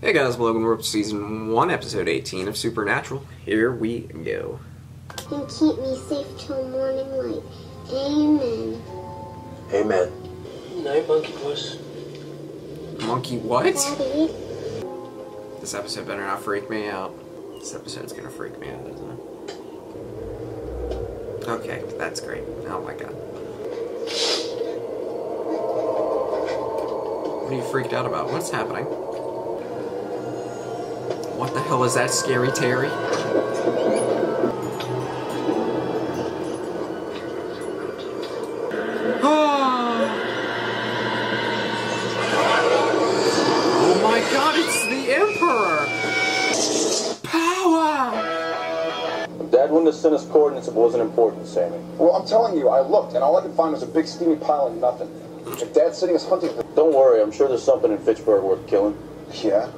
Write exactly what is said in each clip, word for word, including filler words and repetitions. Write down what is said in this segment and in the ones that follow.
Hey guys, welcome to Season one, Episode eighteen of Supernatural. Here we go. And keep me safe till morning light. Amen. Amen. Night, monkey puss. Monkey what? Daddy. This episode better not freak me out. This episode's gonna freak me out, isn't it? Okay, that's great. Oh my god. What are you freaked out about? What's happening? What the hell is that, Scary Terry? Oh my god, it's the Emperor! Power! Dad wouldn't have sent us coordinates if it wasn't important, Sammy. Well, I'm telling you, I looked, and all I could find was a big steamy pile of nothing. If Dad's sitting us hunting... Don't worry, I'm sure there's something in Fitchburg worth killing. Yeah?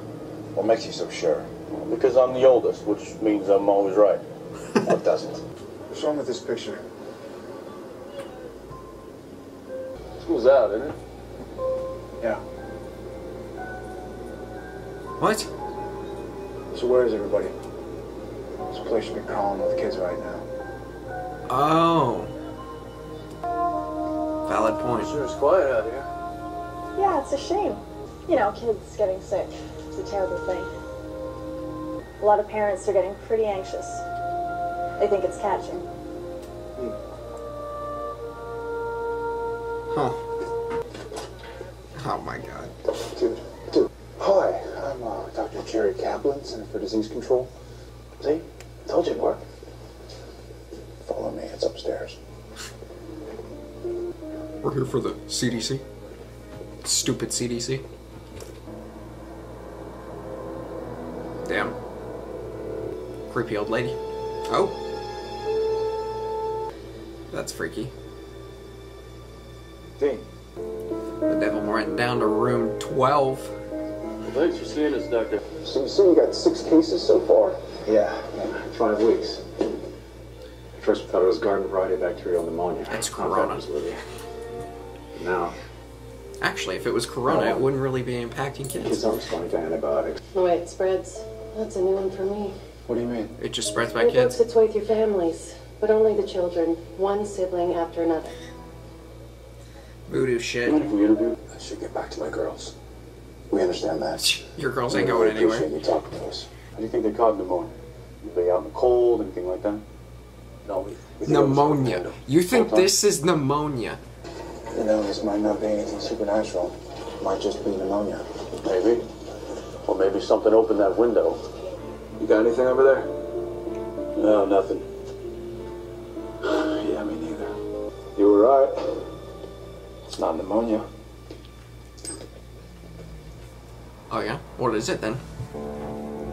What makes you so sure? Because I'm the oldest, which means I'm always right. What doesn't? What's wrong with this picture? School's out, isn't it? Yeah. What? So where is everybody? This place should be crawling with kids right now. Oh. Valid point. Sure, it's quiet out here. Yeah, it's a shame. You know, kids getting sick. It's a terrible thing. A lot of parents are getting pretty anxious. They think it's catching. Hmm. Huh. Oh my god. Dude, dude. Hi, I'm uh, Doctor Jerry Kaplan, Center for Disease Control. See? Told you it worked. Follow me, it's upstairs. We're here for the C D C. Stupid C D C. Damn. Creepy old lady. Oh. That's freaky. Ding. The devil went down to room twelve. Well, thanks for seeing us, Doctor. So you say you got six cases so far? Yeah, in five weeks. At first we thought it was garden variety bacterial pneumonia. That's Corona. Now. Actually, if it was Corona, oh, it wouldn't really be impacting kids. Kids aren't responding to antibiotics. The way it spreads. That's a new one for me. What do you mean? It just spreads by it kids? It works its way through families, but only the children. One sibling after another. Voodoo shit. What if we interview? I should get back to my girls. We understand that. Your girls ain't going anywhere. I appreciate you talking to us. How do you think they caught pneumonia? Anybody out in the cold, anything like that? No. Pneumonia. You think this is pneumonia? You know, this might not be anything supernatural. It might just be pneumonia. Maybe. Or maybe something opened that window. You got anything over there? No, nothing. Yeah, me neither. You were right. It's not pneumonia. Oh, yeah? What is it, then?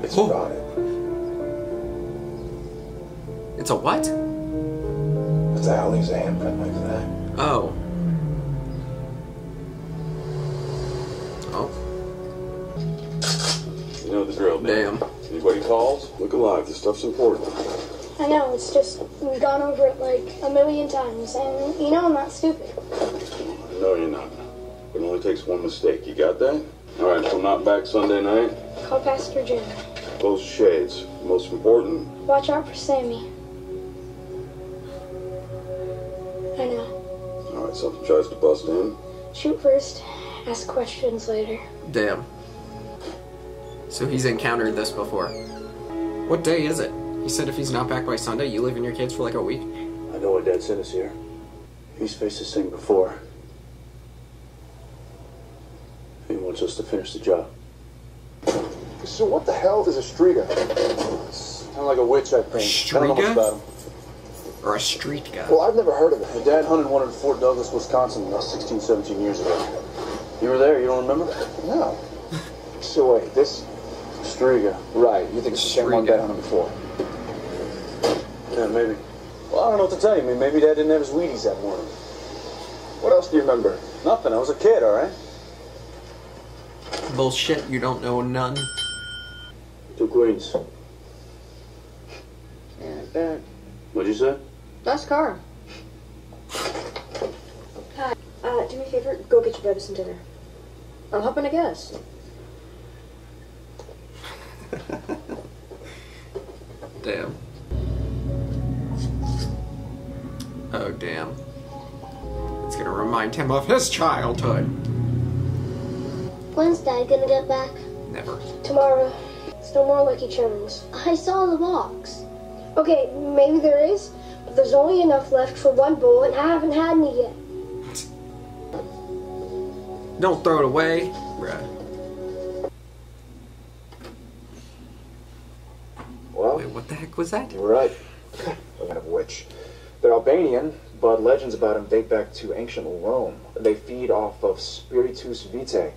It's oh. Rotted. It's a what? What the hell leaves a handprint like that? Oh. You know the drill, damn. Anybody calls, look alive. This stuff's important. I know, it's just, we've gone over it like a million times, and you know I'm not stupid. No, you're not. It only takes one mistake. You got that? All right, so I'm not back Sunday night. Call Pastor Jim. Close the shades. Most important. Watch out for Sammy. I know. All right, something tries to bust in. Shoot first, ask questions later. Damn. So he's encountered this before. What day is it? He said if he's not back by Sunday, you leaving your kids for like a week? I know what Dad sent us here. He's faced this thing before. He wants us to finish the job. So what the hell is a striga? It's kind of like a witch, I think. Striga? Or a street guy? Well, I've never heard of it. My dad hunted one in Fort Douglas, Wisconsin about sixteen, seventeen years ago. You were there, you don't remember? No. So wait, this... Striga. Right, you think it's the same one Dad hunted before? Yeah, maybe. Well, I don't know what to tell you. I mean, maybe Dad didn't have his Wheaties that morning. What else do you remember? Nothing. I was a kid, all right? Bullshit, you don't know none. Two queens. Yeah, I bet. What'd you say? Nice car. Hi. Uh, do me a favor. Go get your brothers some dinner. I'm hoping to guess. Damn. Oh, damn. It's gonna remind him of his childhood. When's Dad gonna get back? Never. Tomorrow. No more Lucky Charms. I saw the box. Okay, maybe there is, but there's only enough left for one bowl, and I haven't had any yet. Don't throw it away. Right. Well, wait, what the heck was that? You're right. Speaking of which, they're Albanian, but legends about them date back to ancient Rome. They feed off of Spiritus Vitae,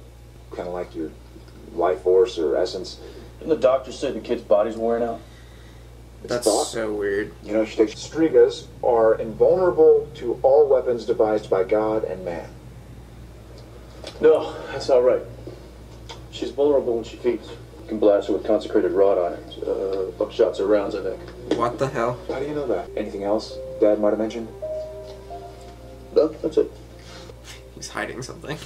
kind of like your life force or essence. And the doctor said the kid's body's wearing out. It's That's thought. so weird. You know, she takes strigas are invulnerable to all weapons devised by God and man. No, that's not right. She's vulnerable when she feeds. You can blast her with consecrated wrought irons, uh, buckshots or rounds, I think. What the hell? How do you know that? Anything else Dad might have mentioned? No, that's it. He's hiding something.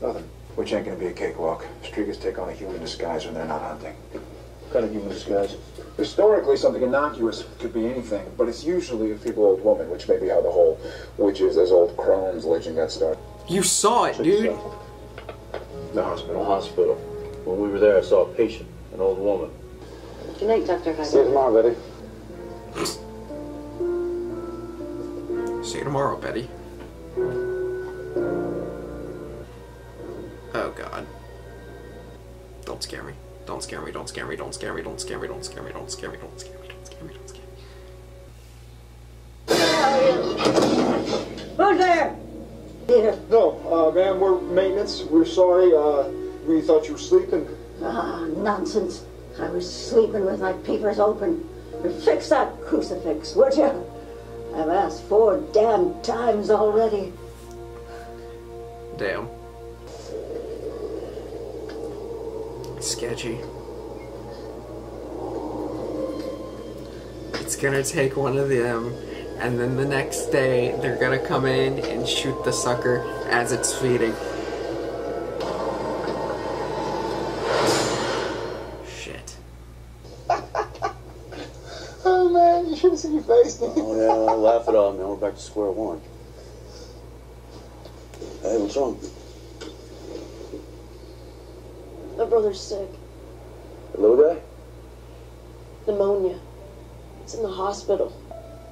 Nothing. Which ain't gonna be a cakewalk. Strigas take on a human disguise when they're not hunting. What kind of human disguise? Historically, something innocuous could be anything, but it's usually a feeble old woman, which may be how the whole witches as old crones legend got started. You saw it, dude! The hospital. The hospital. When we were there, I saw a patient, an old woman. Good night, Doctor Hyler. See you tomorrow, Betty. See you tomorrow, Betty. Oh God. Don't scare me. Don't scare me, don't scare me, don't scare me, don't scare me, don't scare me, don't scare me, don't scare me, don't scare me, don't scare me. Who's there? Yeah. No, uh, ma'am, we're maintenance. We're sorry, uh, we thought you were sleeping. Ah, nonsense. I was sleeping with my papers open. Fix that crucifix, would you? I've asked four damn times already. Damn. Sketchy. It's gonna take one of them, and then the next day they're gonna come in and shoot the sucker as it's feeding. Shit. Oh man, you should've seen your face. Oh yeah, laugh it off, man. We're back to square one. Hey, what's wrong? My brother's sick. Hello, guy? Pneumonia. It's in the hospital.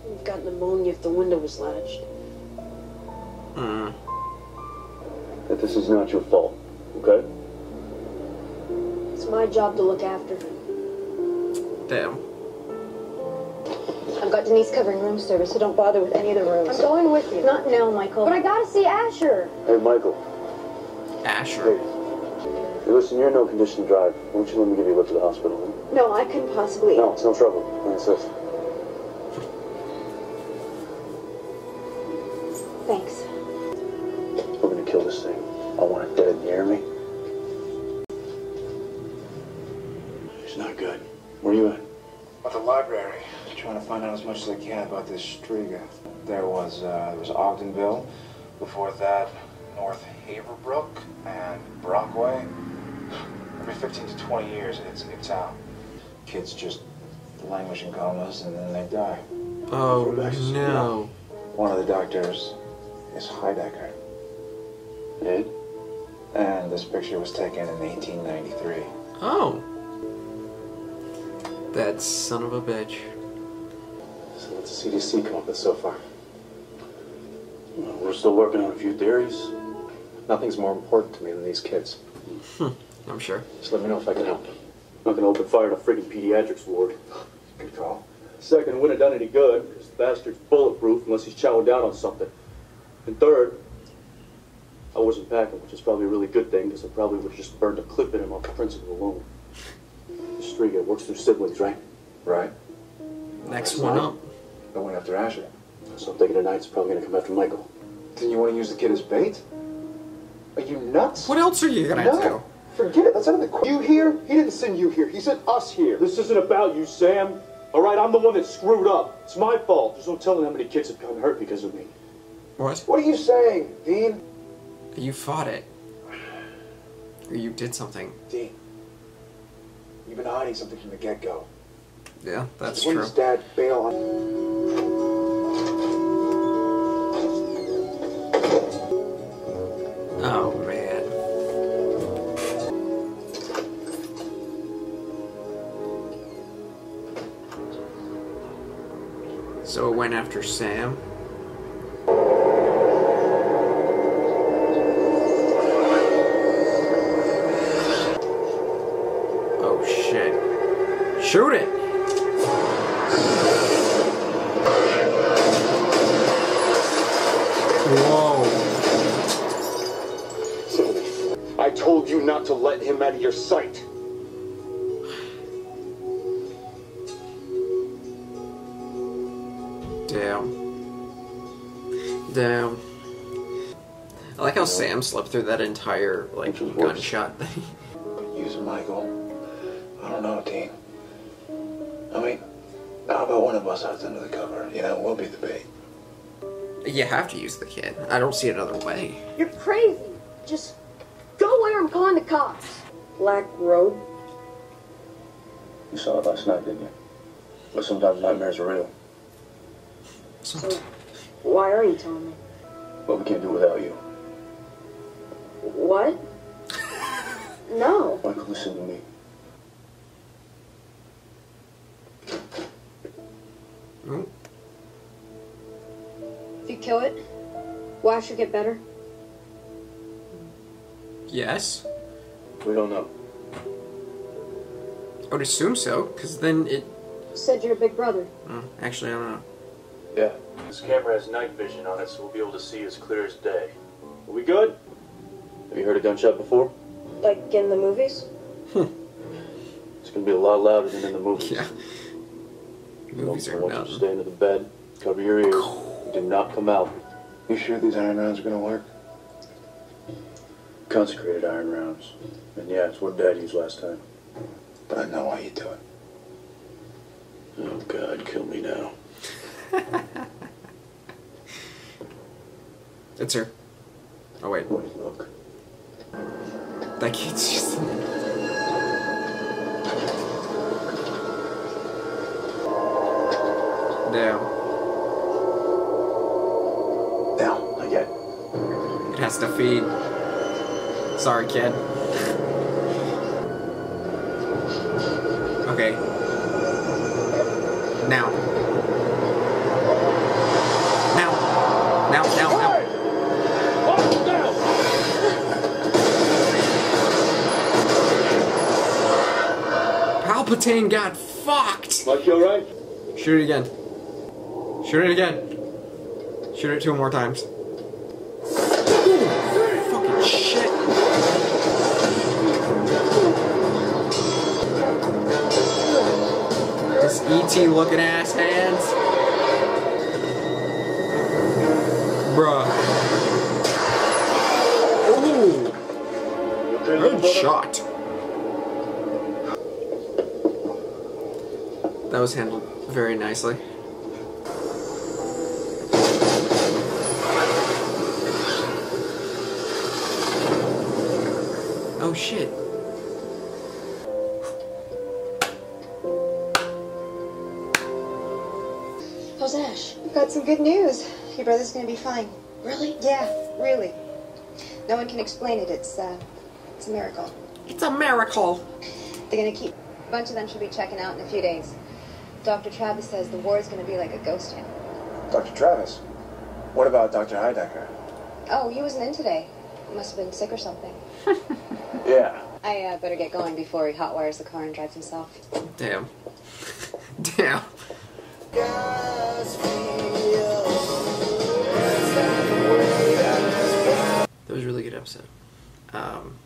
We've got pneumonia if the window was latched. Hmm. That this is not your fault, okay? It's my job to look after him. Damn. I've got Denise covering room service, so don't bother with any of the rooms. I'm going with you. Not now, Michael. But I gotta see Asher. Hey, Michael. Asher. Hey. Listen, you're in no condition to drive. Why don't you let me give you a lift to the hospital? No, I couldn't possibly. No, it's no trouble. I insist. Thanks. We're gonna kill this thing. I want it dead, you hear me? It's not good. Where are you at? At the library. I'm trying to find out as much as I can about this striga. There was, uh, there was Ogdenville. Before that, North Haverbrook and Brockway. Every fifteen to twenty years, it's a new town. Kids just languish in comas and then they die. Oh, no. One of the doctors is Heidecker. Ed? And this picture was taken in eighteen ninety-three. Oh. That son of a bitch. So what's the C D C come up with so far? Well, we're still working on a few theories. Nothing's more important to me than these kids. Hmm, I'm sure. Just let me know if I can help. I'm not gonna open fire in a friggin' pediatrics ward. Good call. Second, wouldn't have done any good. This bastard's bulletproof unless he's chowing down on something. And third, I wasn't packing, which is probably a really good thing, because I probably would have just burned a clip in him off the principle alone. The striga works through siblings, right? Right. Next one up. I went after Asher. So I'm thinking tonight's probably gonna come after Michael. Then you want to use the kid as bait? Are you nuts? What else are you gonna no. do? Forget it. That's another question. You here? He didn't send you here. He sent us here. This isn't about you, Sam. All right, I'm the one that screwed up. It's my fault. There's no telling how many kids have gotten hurt because of me. What? What are you saying, Dean? You fought it. Or you did something. Dean, you've been hiding something from the get-go. Yeah, that's true. Please, Dad, bail on... Oh, man. So it went after Sam. Oh, shit. Shoot it! You not to let him out of your sight. Damn. Damn. I like how Sam slept through that entire, like, gunshot thing. Use Michael. I don't know, team. I mean, how about one of us out under the cover? You know, we'll be the bait. You have to use the kid. I don't see another way. You're crazy. Just... I'm calling the cops. Black robe. You saw it last night, didn't you? But sometimes nightmares are real. So, why are you telling me? Well, we can't do it without you. What? No. Michael, listen to me. Hmm? If you kill it, will Asher get better? Yes? We don't know. I would assume so, because then it... Said you're a big brother. Oh, actually, I don't know. Yeah. This camera has night vision on it, so we'll be able to see as clear as day. Are we good? Have you heard a gunshot before? Like in the movies? It's going to be a lot louder than in the movies. Yeah. Movies are loud. Stay under the bed, cover your ears, and do not come out. You sure these iron rounds are going to work? Consecrated iron rounds. And yeah, it's what Dad used last time. But I know why you do it. Oh, God, kill me now. It's her. Oh, wait. Wait, look. That kid's just... Damn. Now, I get it. It has to feed... Sorry, kid. Okay. Now. Now. Now, now, now. Hey! Oh, now. Palpatine got fucked! Mike, you alright? Shoot it again. Shoot it again. Shoot it two more times. E T looking ass hands. Bruh. Ooh. Good shot. That was handled very nicely. Oh shit. Ash, I've got some good news. Your brother's gonna be fine. Really? Yeah, really. No one can explain it. It's uh, it's a miracle. It's a miracle. They're gonna keep a bunch of them. Should be checking out in a few days. Doctor Travis says the war is gonna be like a ghost town. Doctor Travis? What about Doctor Heidecker? Oh, he wasn't in today. Must have been sick or something. Yeah. I uh, better get going before he hotwires the car and drives himself. Damn. Damn. That was a really good episode. Um,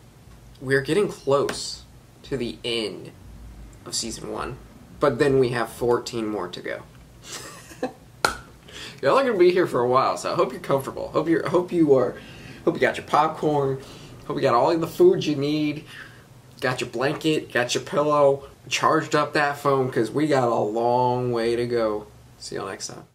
we're getting close to the end of season one, but then we have fourteen more to go. Y'all are gonna be here for a while, so I hope you're comfortable. Hope you hope you are. Hope you got your popcorn. Hope you got all the food you need. Got your blanket. Got your pillow. Charged up that phone because we got a long way to go. See y'all next time.